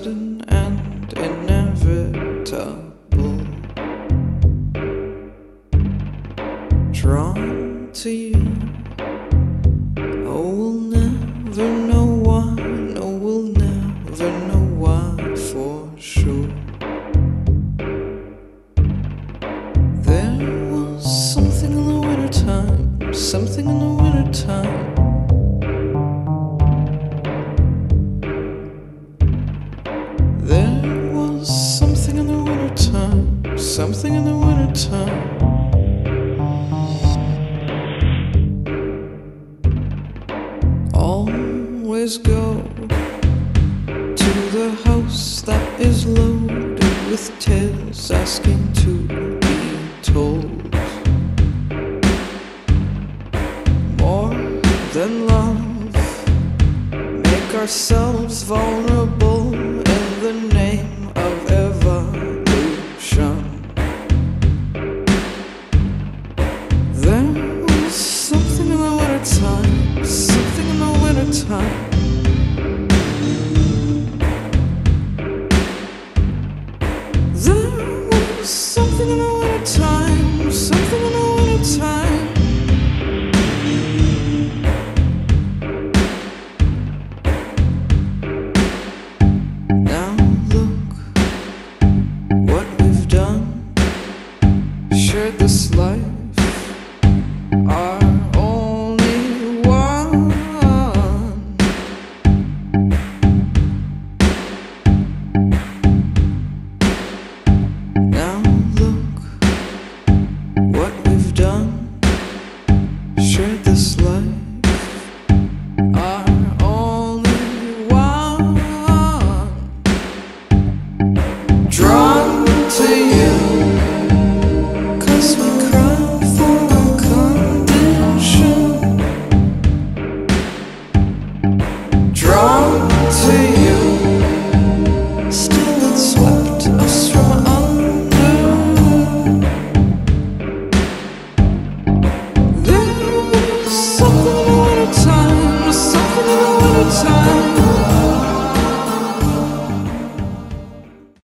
sudden and inevitable, drawn to you. Oh, we'll never know why. No, we'll never know why for sure. There was something in the wintertime, something in the wintertime. There was something in the wintertime, something in the wintertime. Always go to the house that is loaded with tales asking to be told. More than love, make ourselves vulnerable. Something in the wintertime. There was something in the wintertime, something in the wintertime. Now look what we've done, shared this life. This life, our only one, drawn to you, cause we cry for a condition, drawn to you, still it swept us from under. Something in the wintertime, something in the wintertime.